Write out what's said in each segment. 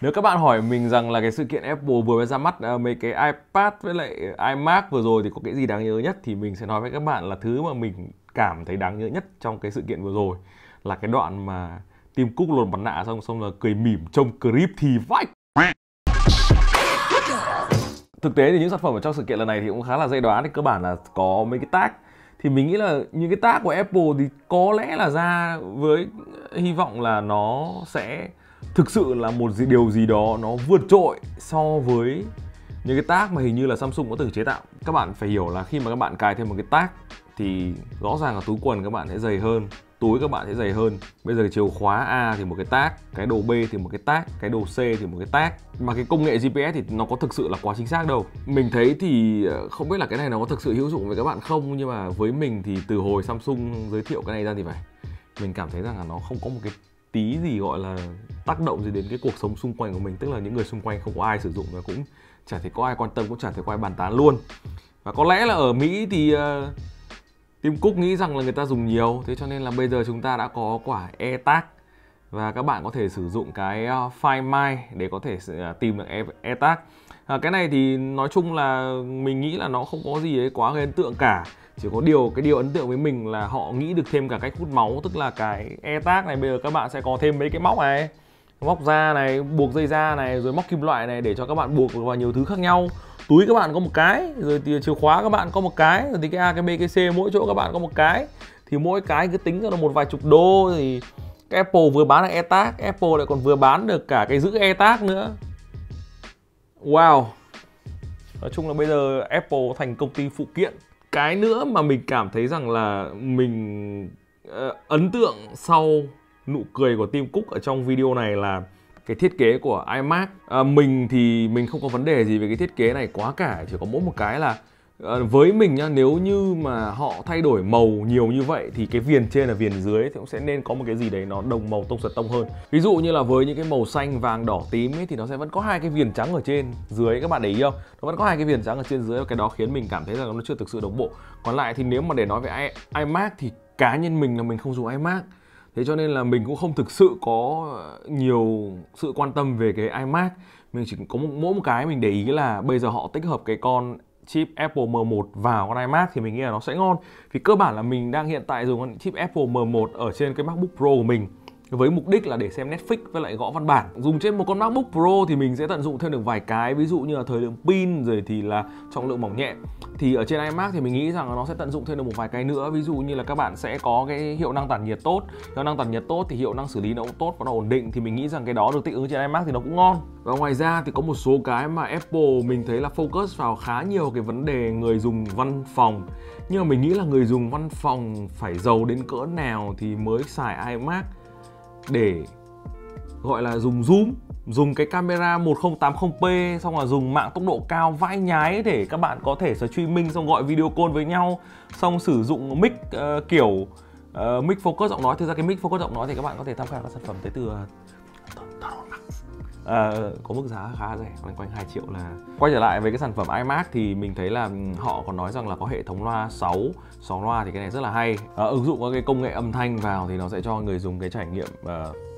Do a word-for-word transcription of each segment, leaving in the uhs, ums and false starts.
Nếu các bạn hỏi mình rằng là cái sự kiện Apple vừa mới ra mắt uh, mấy cái iPad với lại iMac vừa rồi thì có cái gì đáng nhớ nhất, thì mình sẽ nói với các bạn là thứ mà mình cảm thấy đáng nhớ nhất trong cái sự kiện vừa rồi là cái đoạn mà Tim Cook lột mặt nạ xong xong là cười mỉm trông creep thì vách. Thực tế thì những sản phẩm ở trong sự kiện lần này thì cũng khá là dễ đoán, thì cơ bản là có mấy cái tag. Thì mình nghĩ là những cái tag của Apple thì có lẽ là ra với hy vọng là nó sẽ thực sự là một điều gì đó nó vượt trội so với những cái tag mà hình như là Samsung có từng chế tạo. Các bạn phải hiểu là khi mà các bạn cài thêm một cái tag thì rõ ràng là túi quần các bạn sẽ dày hơn, túi các bạn sẽ dày hơn. Bây giờ chìa khóa A thì một cái tag, cái đồ B thì một cái tag, cái đồ C thì một cái tag. Mà cái công nghệ giê pê ét thì nó có thực sự là quá chính xác đâu. Mình thấy thì không biết là cái này nó có thực sự hữu dụng với các bạn không, nhưng mà với mình thì từ hồi Samsung giới thiệu cái này ra thì phải, mình cảm thấy rằng là nó không có một cái tí gì gọi là tác động gì đến cái cuộc sống xung quanh của mình. Tức là những người xung quanh không có ai sử dụng và cũng chả thấy có ai quan tâm, cũng chả thấy có ai bàn tán luôn. Và có lẽ là ở Mỹ thì uh, Tim Cook nghĩ rằng là người ta dùng nhiều, thế cho nên là bây giờ chúng ta đã có quả AirTag và các bạn có thể sử dụng cái Find My để có thể tìm được AirTag. À, cái này thì nói chung là mình nghĩ là nó không có gì ấy quá gây ấn tượng cả, chỉ có điều cái điều ấn tượng với mình là họ nghĩ được thêm cả cách hút máu, tức là cái AirTag này bây giờ các bạn sẽ có thêm mấy cái móc này, móc da này, buộc dây da này, rồi móc kim loại này để cho các bạn buộc vào nhiều thứ khác nhau. Túi các bạn có một cái, rồi thì chìa khóa các bạn có một cái, rồi thì cái A, cái B, cái C mỗi chỗ các bạn có một cái. Thì mỗi cái cứ tính cho nó một vài chục đô thì cái Apple vừa bán được AirTag, Apple lại còn vừa bán được cả cái giữ AirTag nữa. Wow. Nói chung là bây giờ Apple thành công ty phụ kiện. Cái nữa mà mình cảm thấy rằng là mình uh, ấn tượng sau nụ cười của Tim Cook ở trong video này là cái thiết kế của iMac. à, Mình thì mình không có vấn đề gì về cái thiết kế này quá cả. Chỉ có mỗi một cái là à, với mình nhá, nếu như mà họ thay đổi màu nhiều như vậy thì cái viền trên là viền dưới thì cũng sẽ nên có một cái gì đấy nó đồng màu tông sật tông hơn. Ví dụ như là với những cái màu xanh, vàng, đỏ, tím ấy, thì nó sẽ vẫn có hai cái viền trắng ở trên, dưới. Các bạn để ý không? Nó vẫn có hai cái viền trắng ở trên, dưới. Cái đó khiến mình cảm thấy là nó chưa thực sự đồng bộ. Còn lại thì nếu mà để nói về iMac thì cá nhân mình là mình không dùng iMac, thế cho nên là mình cũng không thực sự có nhiều sự quan tâm về cái iMac. Mình chỉ có một, mỗi một cái mình để ý là bây giờ họ tích hợp cái con chip Apple M một vào con iMac thì mình nghĩ là nó sẽ ngon. Vì cơ bản là mình đang hiện tại dùng con chip Apple M một ở trên cái MacBook Pro của mình với mục đích là để xem Netflix với lại gõ văn bản. Dùng trên một con MacBook Pro thì mình sẽ tận dụng thêm được vài cái, ví dụ như là thời lượng pin, rồi thì là trọng lượng mỏng nhẹ. Thì ở trên iMac thì mình nghĩ rằng là nó sẽ tận dụng thêm được một vài cái nữa, ví dụ như là các bạn sẽ có cái hiệu năng tản nhiệt tốt. Hiệu năng tản nhiệt tốt thì hiệu năng xử lý nó cũng tốt và nó ổn định, thì mình nghĩ rằng cái đó được tích ứng trên iMac thì nó cũng ngon. Và ngoài ra thì có một số cái mà Apple mình thấy là focus vào khá nhiều cái vấn đề người dùng văn phòng. Nhưng mà mình nghĩ là người dùng văn phòng phải giàu đến cỡ nào thì mới xài iMac để gọi là dùng zoom, dùng cái camera một không tám không p, xong là dùng mạng tốc độ cao vãi nhái để các bạn có thể streaming, xong gọi video call với nhau, xong sử dụng mic uh, kiểu uh, mic focus giọng nói. Thực ra cái mic focus giọng nói thì các bạn có thể tham khảo các sản phẩm tới từ Uh, có mức giá khá rẻ, quanh quanh hai triệu là. Quay trở lại với cái sản phẩm iMac thì mình thấy là họ còn nói rằng là có hệ thống loa sáu, sáu loa thì cái này rất là hay. uh, Ứng dụng các cái công nghệ âm thanh vào thì nó sẽ cho người dùng cái trải nghiệm uh,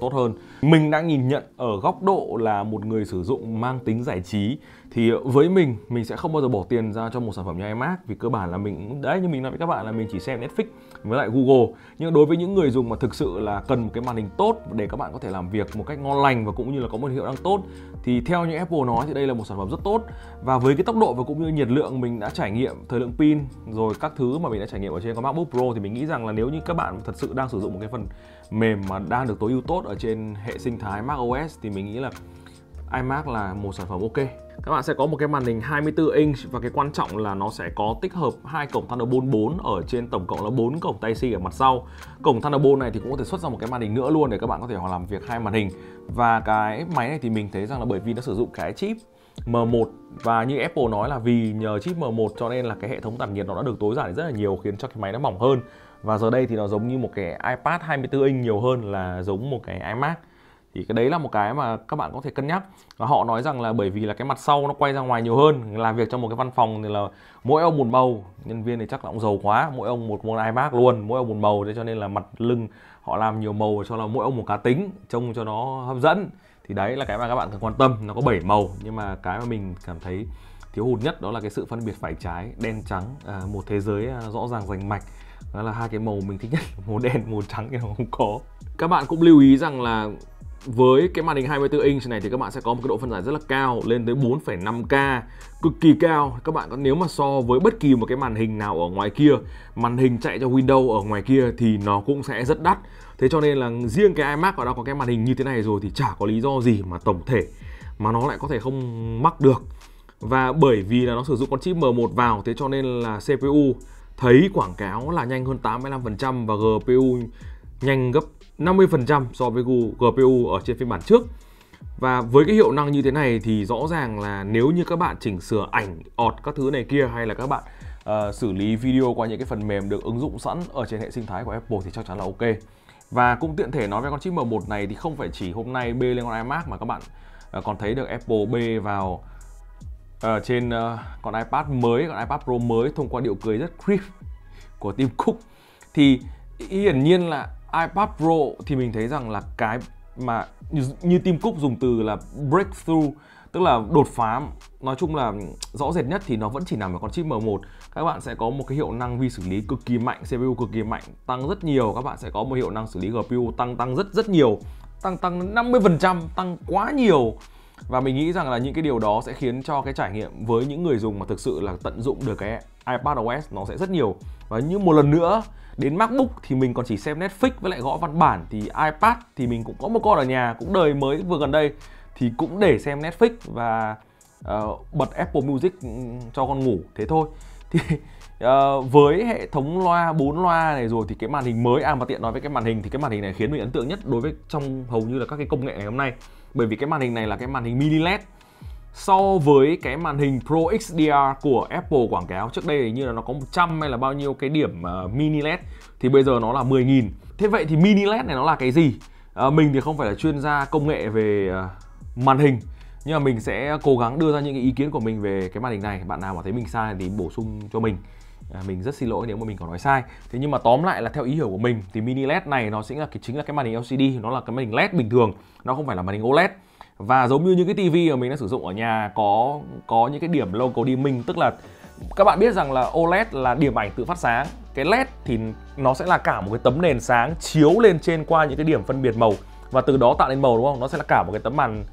tốt hơn. Mình đã nhìn nhận ở góc độ là một người sử dụng mang tính giải trí thì với mình, mình sẽ không bao giờ bỏ tiền ra cho một sản phẩm như iMac. Vì cơ bản là mình, đấy như mình nói với các bạn là mình chỉ xem Netflix với lại Google. Nhưng đối với những người dùng mà thực sự là cần một cái màn hình tốt để các bạn có thể làm việc một cách ngon lành và cũng như là có một hiệu năng tốt, thì theo như Apple nói thì đây là một sản phẩm rất tốt. Và với cái tốc độ và cũng như nhiệt lượng mình đã trải nghiệm, thời lượng pin rồi các thứ mà mình đã trải nghiệm ở trên con MacBook Pro, thì mình nghĩ rằng là nếu như các bạn thật sự đang sử dụng một cái phần mềm mà đang được tối ưu tốt ở trên hệ sinh thái macOS thì mình nghĩ là iMac là một sản phẩm ok. Các bạn sẽ có một cái màn hình hai mươi tư inch và cái quan trọng là nó sẽ có tích hợp hai cổng Thunderbolt bốn ở trên, tổng cộng là bốn cổng Type C ở mặt sau. Cổng Thunderbolt này thì cũng có thể xuất ra một cái màn hình nữa luôn để các bạn có thể làm việc hai màn hình. Và cái máy này thì mình thấy rằng là bởi vì nó sử dụng cái chip M một và như Apple nói là vì nhờ chip M một cho nên là cái hệ thống tản nhiệt nó đã được tối giản rất là nhiều, khiến cho cái máy nó mỏng hơn. Và giờ đây thì nó giống như một cái iPad hai mươi tư inch nhiều hơn là giống một cái iMac. Thì cái đấy là một cái mà các bạn có thể cân nhắc. Và họ nói rằng là bởi vì là cái mặt sau nó quay ra ngoài nhiều hơn, làm việc trong một cái văn phòng thì là mỗi ông một màu. Nhân viên thì chắc là cũng giàu quá, mỗi ông một một iMac luôn, mỗi ông một màu, thế cho nên là mặt lưng họ làm nhiều màu cho là mỗi ông một cá tính, trông cho nó hấp dẫn. Thì đấy là cái mà các bạn cần quan tâm. Nó có bảy màu, nhưng mà cái mà mình cảm thấy thiếu hụt nhất đó là cái sự phân biệt phải trái, đen trắng, à, một thế giới rõ ràng rành mạch. Đó là hai cái màu mình thích nhất, màu đen, màu trắng thì nó không có. Các bạn cũng lưu ý rằng là với cái màn hình hai mươi tư inch này thì các bạn sẽ có một cái độ phân giải rất là cao, lên tới bốn phẩy năm K, cực kỳ cao. Các bạn có, nếu mà so với bất kỳ một cái màn hình nào ở ngoài kia, màn hình chạy cho Windows ở ngoài kia thì nó cũng sẽ rất đắt. Thế cho nên là riêng cái iMac ở đó có cái màn hình như thế này rồi thì chả có lý do gì mà tổng thể mà nó lại có thể không mắc được. Và bởi vì là nó sử dụng con chip M một vào, thế cho nên là xê pê u thấy quảng cáo là nhanh hơn tám mươi lăm phần trăm và giê pê u nhanh gấp năm mươi phần trăm so với giê pê u ở trên phiên bản trước. Và với cái hiệu năng như thế này thì rõ ràng là nếu như các bạn chỉnh sửa ảnh, ọt các thứ này kia, hay là các bạn uh, xử lý video qua những cái phần mềm được ứng dụng sẵn ở trên hệ sinh thái của Apple thì chắc chắn là ok. Và cũng tiện thể nói về con chip M một này thì không phải chỉ hôm nay bê lên con iMac mà các bạn uh, còn thấy được Apple bê vào uh, trên uh, con iPad mới, con iPad Pro mới thông qua điệu cười rất creep của Tim Cook. Thì hiển nhiên là iPad Pro thì mình thấy rằng là cái mà như, như Tim Cook dùng từ là breakthrough, tức là đột phá, nói chung là rõ rệt nhất thì nó vẫn chỉ nằm ở con chip M một. Các bạn sẽ có một cái hiệu năng vi xử lý cực kỳ mạnh, xê pê u cực kỳ mạnh, tăng rất nhiều. Các bạn sẽ có một hiệu năng xử lý giê pê u tăng tăng rất rất nhiều, tăng tăng năm mươi phần trăm, tăng quá nhiều. Và mình nghĩ rằng là những cái điều đó sẽ khiến cho cái trải nghiệm với những người dùng mà thực sự là tận dụng được cái iPadOS nó sẽ rất nhiều. Và như một lần nữa, đến MacBook thì mình còn chỉ xem Netflix với lại gõ văn bản. Thì iPad thì mình cũng có một con ở nhà, cũng đời mới vừa gần đây, thì cũng để xem Netflix và uh, bật Apple Music cho con ngủ, thế thôi. Thì uh, với hệ thống loa bốn loa này rồi thì cái màn hình mới, à mà tiện nói với cái màn hình, thì cái màn hình này khiến mình ấn tượng nhất đối với trong hầu như là các cái công nghệ ngày hôm nay. Bởi vì cái màn hình này là cái màn hình mini led. So với cái màn hình Pro ích đê rờ của Apple quảng cáo trước đây như là nó có một trăm hay là bao nhiêu cái điểm uh, mini led, thì bây giờ nó là mười nghìn. Thế vậy thì mini led này nó là cái gì? Uh, mình thì không phải là chuyên gia công nghệ về uh, màn hình, nhưng mà mình sẽ cố gắng đưa ra những cái ý kiến của mình về cái màn hình này. Bạn nào mà thấy mình sai thì bổ sung cho mình, uh, mình rất xin lỗi nếu mà mình có nói sai. Thế nhưng mà tóm lại là theo ý hiểu của mình thì mini led này nó sẽ là cái, chính là cái màn hình lờ xê đê, nó là cái màn hình led bình thường, nó không phải là màn hình ô led. Và giống như những cái tivi mà mình đã sử dụng ở nhà có có những cái điểm local dimming, tức là các bạn biết rằng là ô led là điểm ảnh tự phát sáng, cái led thì nó sẽ là cả một cái tấm nền sáng chiếu lên trên qua những cái điểm phân biệt màu và từ đó tạo nên màu, đúng không? Nó sẽ là cả một cái tấm màn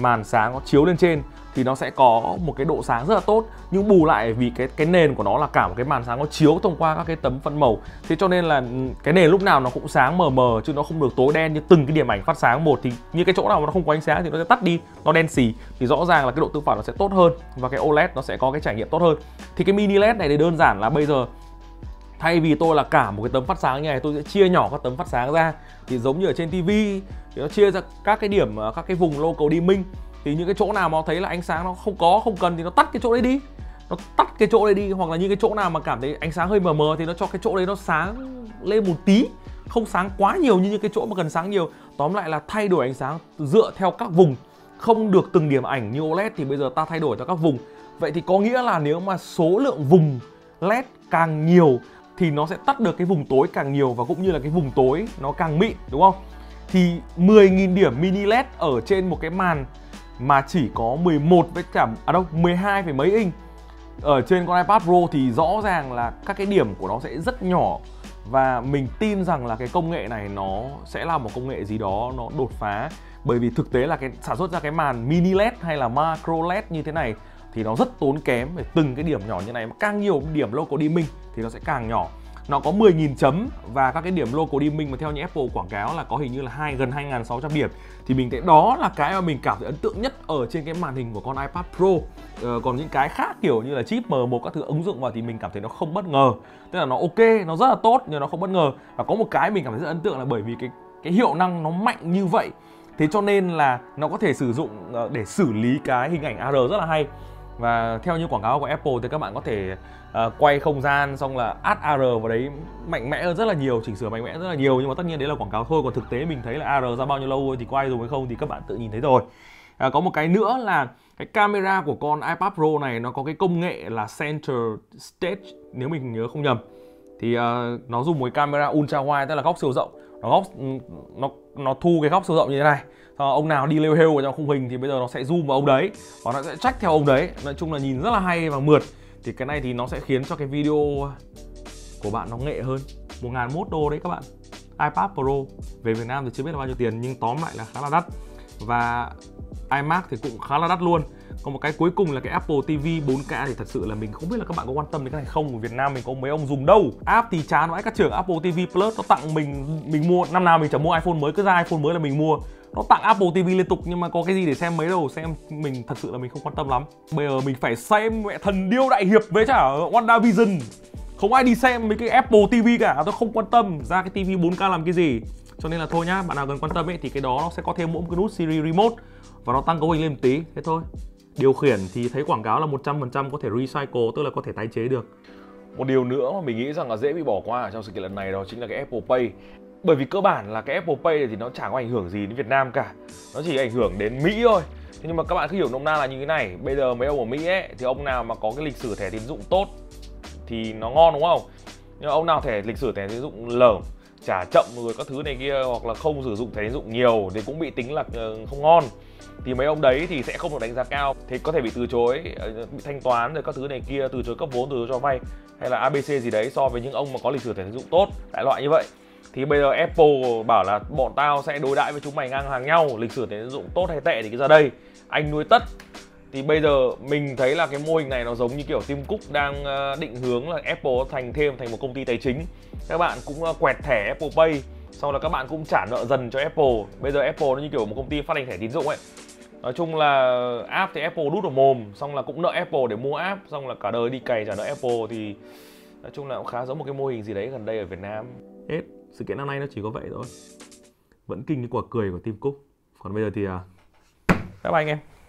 màn sáng nó chiếu lên trên thì nó sẽ có một cái độ sáng rất là tốt, nhưng bù lại vì cái cái nền của nó là cả một cái màn sáng nó chiếu thông qua các cái tấm phân màu, thế cho nên là cái nền lúc nào nó cũng sáng mờ mờ chứ nó không được tối đen như từng cái điểm ảnh phát sáng một. Thì như cái chỗ nào mà nó không có ánh sáng thì nó sẽ tắt đi, nó đen xì, thì rõ ràng là cái độ tương phản nó sẽ tốt hơn và cái ô led nó sẽ có cái trải nghiệm tốt hơn. Thì cái mini led này thì đơn giản là bây giờ thay vì tôi là cả một cái tấm phát sáng như này, tôi sẽ chia nhỏ các tấm phát sáng ra, thì giống như ở trên tivi thì nó chia ra các cái điểm, các cái vùng local dimming. Thì những cái chỗ nào mà thấy là ánh sáng nó không có, không cần thì nó tắt cái chỗ đấy đi, nó tắt cái chỗ đấy đi. Hoặc là những cái chỗ nào mà cảm thấy ánh sáng hơi mờ mờ thì nó cho cái chỗ đấy nó sáng lên một tí, không sáng quá nhiều như những cái chỗ mà cần sáng nhiều. Tóm lại là thay đổi ánh sáng dựa theo các vùng, không được từng điểm ảnh như ô led. Thì bây giờ ta thay đổi theo các vùng. Vậy thì có nghĩa là nếu mà số lượng vùng led càng nhiều thì nó sẽ tắt được cái vùng tối càng nhiều, và cũng như là cái vùng tối nó càng mịn, đúng không? Thì mười nghìn điểm mini led ở trên một cái màn mà chỉ có mười một với cả à đâu mười hai phải mấy inch ở trên con iPad Pro thì rõ ràng là các cái điểm của nó sẽ rất nhỏ. Và mình tin rằng là cái công nghệ này nó sẽ là một công nghệ gì đó nó đột phá, bởi vì thực tế là cái sản xuất ra cái màn mini led hay là macro led như thế này thì nó rất tốn kém về từng cái điểm nhỏ như này, mà càng nhiều điểm local dimming thì nó sẽ càng nhỏ. Nó có mười nghìn chấm và các cái điểm local dimming mà theo như Apple quảng cáo là có hình như là hai gần hai nghìn sáu trăm điểm. Thì mình thấy đó là cái mà mình cảm thấy ấn tượng nhất ở trên cái màn hình của con iPad Pro. Ờ, còn những cái khác kiểu như là chip M một các thứ ứng dụng vào thì mình cảm thấy nó không bất ngờ. Tức là nó ok, nó rất là tốt nhưng nó không bất ngờ. Và có một cái mình cảm thấy rất ấn tượng là bởi vì cái cái hiệu năng nó mạnh như vậy, thế cho nên là nó có thể sử dụng để xử lý cái hình ảnh a rờ rất là hay. Và theo như quảng cáo của Apple thì các bạn có thể uh, quay không gian xong là add a rờ vào đấy mạnh mẽ hơn rất là nhiều, chỉnh sửa mạnh mẽ rất là nhiều. Nhưng mà tất nhiên đấy là quảng cáo thôi, còn thực tế mình thấy là a rờ ra bao nhiêu lâu thì có ai dùng hay không thì các bạn tự nhìn thấy rồi. uh, Có một cái nữa là cái camera của con iPad Pro này nó có cái công nghệ là Center Stage, nếu mình nhớ không nhầm. Thì uh, nó dùng một cái camera ultra wide, tức là góc siêu rộng, nó, góc, nó, nó thu cái góc siêu rộng như thế này. ông nào đi lêu hêu ở trong khung hình thì bây giờ nó sẽ zoom vào ông đấy và nó sẽ track theo ông đấy. Nói chung là nhìn rất là hay và mượt. Thì cái này thì nó sẽ khiến cho cái video của bạn nó nghệ hơn. Một nghìn một trăm đô đấy các bạn. iPad Pro về Việt Nam thì chưa biết là bao nhiêu tiền, nhưng tóm lại là khá là đắt. Và iMac thì cũng khá là đắt luôn. Còn một cái cuối cùng là cái Apple ti vi bốn K thì thật sự là mình không biết là các bạn có quan tâm đến cái này không. Ở Việt Nam mình có mấy ông dùng đâu. App thì chán vãi, các trưởng Apple ti vi Plus nó tặng mình, mình mua năm nào mình chẳng mua iPhone mới, cứ ra iPhone mới là mình mua. Nó tặng Apple ti vi liên tục nhưng mà có cái gì để xem mấy đâu, xem mình thật sự là mình không quan tâm lắm. Bây giờ mình phải xem mẹ thần điêu đại hiệp với chả WandaVision. Không ai đi xem mấy cái Apple ti vi cả, tôi không quan tâm ra cái ti vi bốn K làm cái gì. Cho nên là thôi nhá, bạn nào cần quan tâm ấy thì cái đó nó sẽ có thêm mỗi một cái nút Siri Remote và nó tăng cấu hình lên một tí, thế thôi. Điều khiển thì thấy quảng cáo là một trăm phần trăm có thể recycle, tức là có thể tái chế được. Một điều nữa mà mình nghĩ rằng là dễ bị bỏ qua ở trong sự kiện lần này đó chính là cái Apple Pay. Bởi vì cơ bản là cái Apple Pay này thì nó chẳng có ảnh hưởng gì đến Việt Nam cả, nó chỉ ảnh hưởng đến Mỹ thôi. Thế nhưng mà các bạn cứ hiểu nôm na là như thế này, bây giờ mấy ông ở Mỹ ấy, thì ông nào mà có cái lịch sử thẻ tín dụng tốt thì nó ngon đúng không? Nhưng mà ông nào thẻ lịch sử thẻ tín dụng lởm, trả chậm rồi các thứ này kia, hoặc là không sử dụng thẻ tín dụng nhiều thì cũng bị tính là không ngon. Thì mấy ông đấy thì sẽ không được đánh giá cao, thì có thể bị từ chối, bị thanh toán rồi các thứ này kia, từ chối cấp vốn, từ chối cho vay hay là a bê xê gì đấy so với những ông mà có lịch sử thẻ tín dụng tốt, đại loại như vậy. Thì bây giờ Apple bảo là bọn tao sẽ đối đãi với chúng mày ngang hàng nhau, lịch sử thẻ tín dụng tốt hay tệ thì cứ ra đây, anh nuôi tất. Thì bây giờ mình thấy là cái mô hình này nó giống như kiểu Tim Cook đang định hướng là Apple thành thêm thành một công ty tài chính. Các bạn cũng quẹt thẻ Apple Pay, sau đó các bạn cũng trả nợ dần cho Apple. Bây giờ Apple nó như kiểu một công ty phát hành thẻ tín dụng ấy. Nói chung là app thì Apple đút vào mồm, xong là cũng nợ Apple để mua app, xong là cả đời đi cày trả nợ Apple. Thì nói chung là cũng khá giống một cái mô hình gì đấy gần đây ở Việt Nam. Hết, sự kiện năm nay nó chỉ có vậy thôi. Vẫn kinh cái quả cười của Tim Cook. Còn bây giờ thì à, bye bye anh em.